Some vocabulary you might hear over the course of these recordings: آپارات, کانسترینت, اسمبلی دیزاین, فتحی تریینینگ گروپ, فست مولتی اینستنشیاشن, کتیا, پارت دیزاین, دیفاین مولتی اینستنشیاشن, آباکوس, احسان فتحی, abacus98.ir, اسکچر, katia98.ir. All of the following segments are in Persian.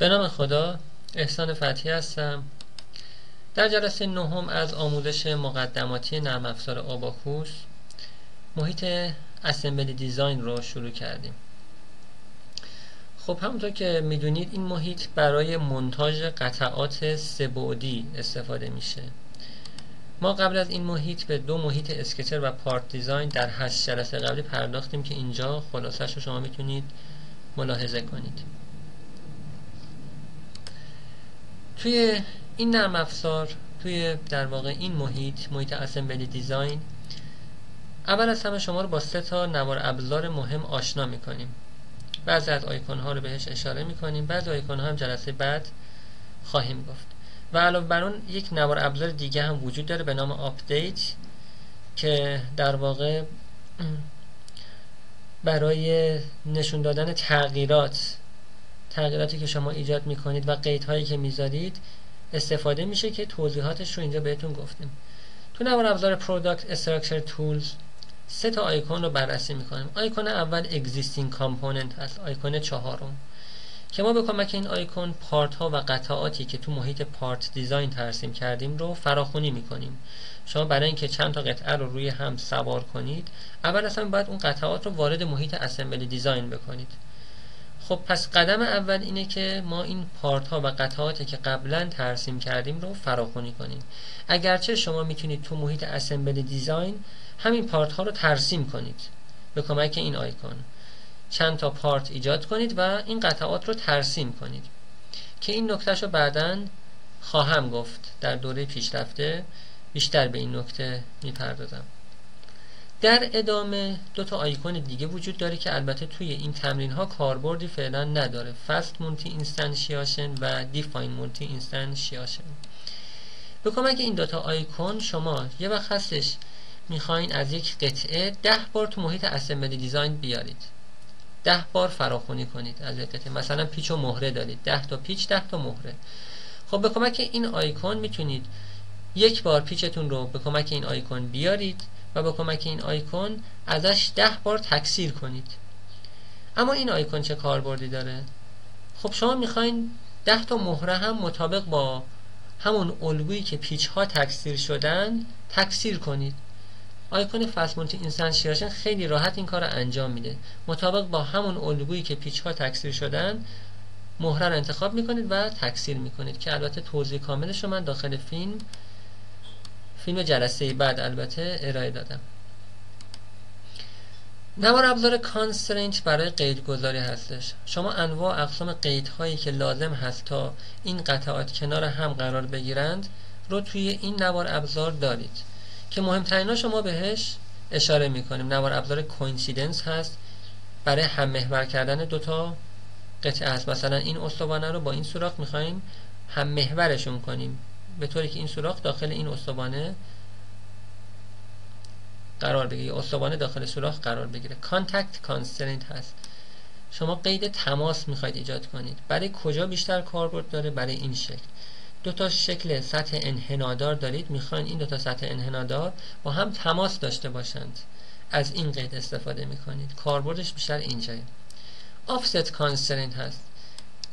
به نام خدا، احسان فتحی هستم. در جلسه نهم از آموزش مقدماتی نرم افزار آباکوس محیط اسمبلی دیزاین رو شروع کردیم. خب همونطور که میدونید این محیط برای مونتاژ قطعات سه‌بعدی استفاده میشه. ما قبل از این محیط به دو محیط اسکچر و پارت دیزاین در 8 جلسه قبلی پرداختیم که اینجا خلاصش رو شما میتونید ملاحظه کنید. توی این نرم افزار، توی در واقع این محیط اسمبلی دیزاین، اول از همه شما رو با 3 تا نوار ابزار مهم آشنا میکنیم. بعضی از آیکون ها رو بهش اشاره میکنیم، بعضی آیکون ها هم جلسه بعد خواهیم گفت. و علاوه بر اون یک نوار ابزار دیگه هم وجود داره به نام آپدیت که در واقع برای نشون دادن تغییراتی که شما ایجاد میکنید و قیدهایی که میذارید استفاده میشه که توضیحاتش رو اینجا بهتون گفتیم. تو نوار ابزار پروداکت استراکچر تولز 3 تا آیکون رو بررسی میکنیم. آیکون اول اگزیستینگ کامپوننت هست، آیکون چهارم که ما به کمک این آیکون پارت ها و قطعاتی که تو محیط پارت دیزاین ترسیم کردیم رو فراخوانی میکنیم. شما برای اینکه چند تا قطعه رو روی هم سوار کنید، اول اصلا باید اون قطعات رو وارد محیط اسمبلی دیزاین بکنید. خب پس قدم اول اینه که ما این پارت ها و قطعاتی که قبلا ترسیم کردیم رو فراخوانی کنیم. اگرچه شما میتونید تو محیط اسمبلی دیزاین همین پارت ها رو ترسیم کنید به کمک این آیکون. چند تا پارت ایجاد کنید و این قطعات رو ترسیم کنید که این نکتهشو بعداً خواهم گفت. در دوره پیشرفته بیشتر به این نکته میپردازم. در ادامه 2 تا آیکون دیگه وجود داره که البته توی این تمرین ها کاربردی فعلا نداره: فست مولتی اینستنشیاشن و دیفاین مولتی اینستنشیاشن. به کمک این 2 تا آیکون شما یه وقت هستش میخواین از یک قطعه 10 بار تو محیط اسمبلی دیزاین بیارید، 10 بار فراخوانی کنید از قطعه. مثلا پیچ و مهره دارید، 10 تا پیچ 10 تا مهره. خب به کمک این آیکون میتونید یک بار پیچتون رو به کمک این آیکون بیارید و با کمک این آیکون ازش 10 بار تکثیر کنید. اما این آیکون چه کاربردی داره؟ خب شما میخواین 10 تا مهره هم مطابق با همون الگویی که پیچ ها تکثیر شدن تکثیر کنید. آیکون فست مولتی اینستنشیاشن خیلی راحت این کار رو انجام میده. مطابق با همون الگویی که پیچ ها تکثیر شدن مهره رو انتخاب میکنید و تکثیر میکنید که البته توضیح کاملش رو من داخل فیلم جلسه بعد البته ارائه دادم. نوار ابزار کانسترینت برای قیدگذاری هستش. شما انواع اقسام قیدهایی که لازم هست تا این قطعات کنار هم قرار بگیرند رو توی این نوار ابزار دارید که مهمترین شما بهش اشاره میکنیم. نوار ابزار کوینسیدنس هست، برای هم محور کردن 2 تا قطعه هست. مثلا این استوانه رو با این سوراخ میخوایم هم محورشون کنیم به طوری که این سوراخ داخل این استوانه قرار بگیره، استوانه داخل سوراخ قرار بگیره. کانتکت کانسترینت هست، شما قید تماس میخواید ایجاد کنید. برای کجا بیشتر کاربرد داره؟ برای این شکل 2 تا شکل سطح انحنادار دارید، میخواین این 2 تا سطح انحنادار با هم تماس داشته باشند، از این قید استفاده میکنید. کاربردش بیشتر اینجاست. آفست کانسترینت هست،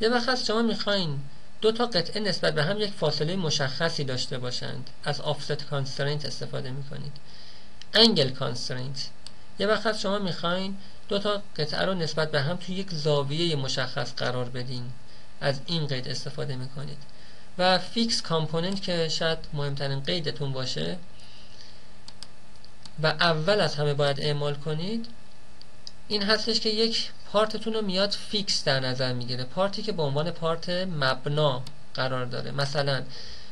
یه وقت هست شما میخواین 2 تا قطعه نسبت به هم یک فاصله مشخصی داشته باشند، از آفست کانسترینت استفاده میکنید. انگل کانسترینت، یه وقت هست شما میخواین 2 تا قطعه رو نسبت به هم توی یک زاویه مشخص قرار بدین، از این قید استفاده میکنید. و فیکس کامپوننت که شاید مهمترین قیدتون باشه و اول از همه باید اعمال کنید، این هستش که یک پارتتون رو میاد فیکس در نظر میگیره، پارتی که به عنوان پارت مبنا قرار داره. مثلا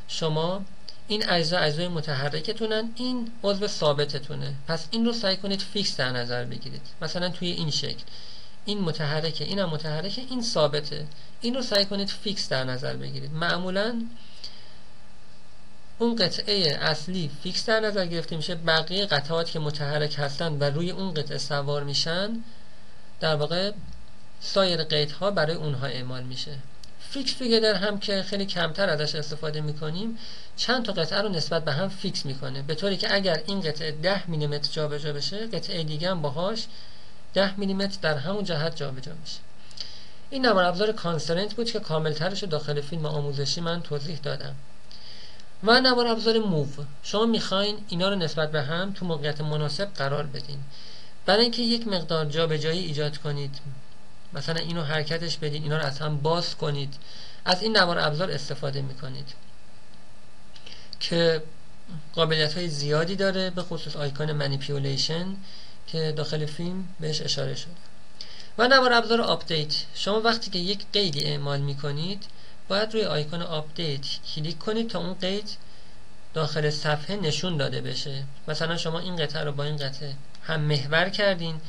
شما این اجزای متحرکتونن، این عضو ثابتتونه، پس این رو سعی کنید فیکس در نظر بگیرید. مثلا توی این شکل این متحرکه، این هم متحرکه، این ثابته، این رو سعی کنید فیکس در نظر بگیرید. معمولا اون قطعه اصلی فیکس در نظر گرفته میشه، بقیه قطعات که متحرک هستن و روی اون قطعه سوار میشن در واقع سایر قیدها برای اونها اعمال میشه. فیکس توگیدر هم که خیلی کمتر ازش استفاده میکنیم، چند تا قطعه رو نسبت به هم فیکس میکنه به طوری که اگر این قطعه 10 میلی متر جابجا بشه، قطعه دیگه هم باهاش 10 میلی متر در همون جهت جابجا میشه. این نرم افزار کانسترنت بود که کاملترش رو داخل فیلم آموزشی من توضیح دادم. و نرم افزار موو، شما میخواین اینا رو نسبت به هم تو موقعیت مناسب قرار بدین. برای اینکه یک مقدار جابجایی ایجاد کنید، مثلا اینو حرکتش بدین، اینا رو از هم باز کنید، از این نرم افزار استفاده میکنید که قابلیت‌های زیادی داره، به خصوص آیکون منیپیولیشن که داخل فیلم بهش اشاره شده. و نرم افزار آپدیت، شما وقتی که یک قیدی اعمال میکنید باید روی آیکون آپدیت کلیک کنید تا اون قید داخل صفحه نشون داده بشه. مثلا شما این قطعه رو با این قطعه هم محور کردین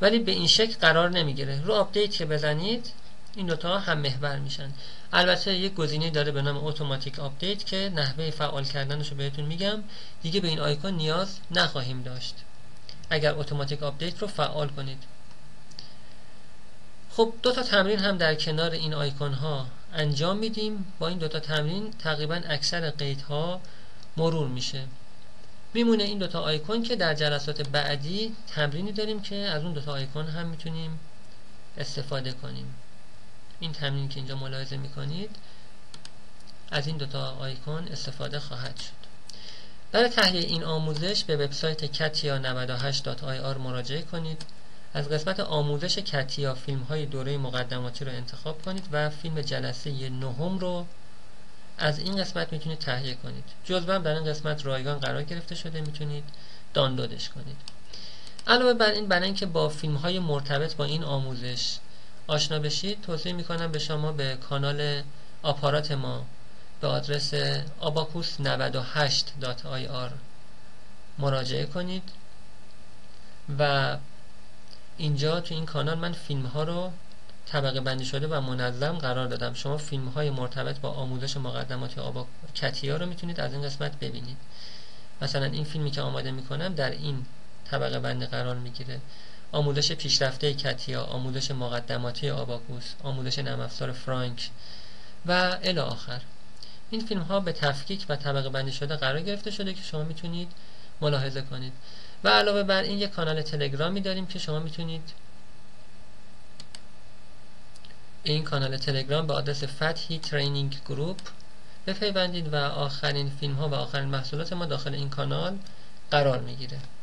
ولی به این شکل قرار نمیگیره، رو آپدیت که بزنید این دوتا هم محور میشن. البته یک گزینه داره به نام اتوماتیک آپدیت که نحوه فعال کردنشو بهتون میگم، دیگه به این آیکون نیاز نخواهیم داشت اگر اتوماتیک آپدیت رو فعال کنید. خب دو تا تمرین هم در کنار این آیکون ها انجام میدیم. با این دوتا تمرین تقریبا اکثر قیدها مرور میشه. میمونه این دوتا آیکون که در جلسات بعدی تمرینی داریم که از اون دوتا آیکون هم میتونیم استفاده کنیم. این تمرین که اینجا ملاحظه میکنید از این دوتا آیکون استفاده خواهد شد. برای تهیه این آموزش به وبسایت katia98.ir مراجعه کنید. از قسمت آموزش کتیا فیلم های دوره مقدماتی رو انتخاب کنید و فیلم جلسه 9 رو از این قسمت میتونید تهیه کنید. جزوه هم در این قسمت رایگان قرار گرفته شده، میتونید دانلودش کنید. علاوه بر این، برای اینکه با فیلم های مرتبط با این آموزش آشنا بشید توصیه میکنم به شما به کانال آپارات ما به آدرس abacus98.ir مراجعه کنید و اینجا تو این کانال من فیلم ها رو طبقه بندی شده و منظم قرار دادم. شما فیلم های مرتبط با آموزش مقدماتی کتیا رو میتونید از این قسمت ببینید. مثلا این فیلمی که آماده میکنم در این طبقه بندی قرار میگیره: آموزش پیشرفته کتیا، آموزش مقدماتی آباکوس، آموزش نرم افزار فرانک و الی آخر. این فیلم ها به تفکیک و طبقه بندی شده قرار گرفته شده که شما میتونید ملاحظه کنید. و علاوه بر این یک کانال تلگرامی داریم که شما میتونید این کانال تلگرام به آدرس فتحی تریینینگ گروپ بپیوندید و آخرین فیلم ها و آخرین محصولات ما داخل این کانال قرار میگیره.